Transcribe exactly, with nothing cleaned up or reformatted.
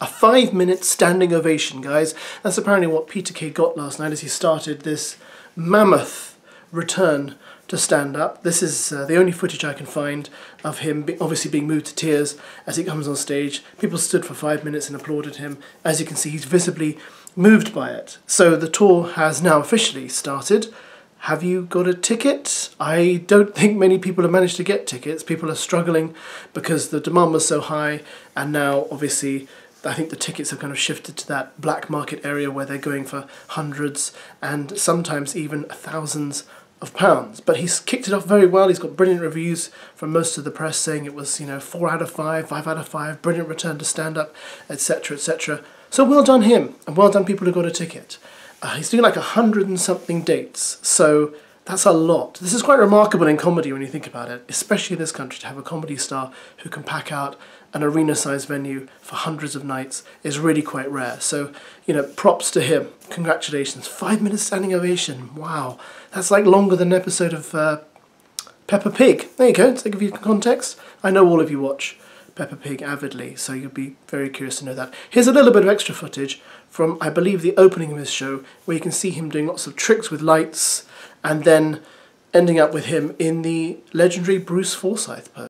A five minute standing ovation, guys. That's apparently what Peter Kay got last night as he started this mammoth return to stand up. This is uh, the only footage I can find of him be obviously being moved to tears as he comes on stage. People stood for five minutes and applauded him. As you can see, he's visibly moved by it. So the tour has now officially started. Have you got a ticket? I don't think many people have managed to get tickets. People are struggling because the demand was so high, and now obviously I think the tickets have kind of shifted to that black market area where they're going for hundreds and sometimes even thousands of pounds. But he's kicked it off very well. He's got brilliant reviews from most of the press saying it was, you know, four out of five, five out of five, brilliant return to stand-up, et cetera, et cetera. So well done him, and well done people who got a ticket. Uh, he's doing like a hundred and something dates, so that's a lot. This is quite remarkable in comedy when you think about it, especially in this country, to have a comedy star who can pack out an arena-sized venue for hundreds of nights is really quite rare. So, you know, props to him. Congratulations. Five minutes standing ovation. Wow. That's like longer than an episode of uh, Peppa Pig. There you go. To give you context, I know all of you watch Peppa Pig avidly, so you'll be very curious to know that. Here's a little bit of extra footage from, I believe, the opening of his show, where you can see him doing lots of tricks with lights, and then ending up with him in the legendary Bruce Forsyth pose.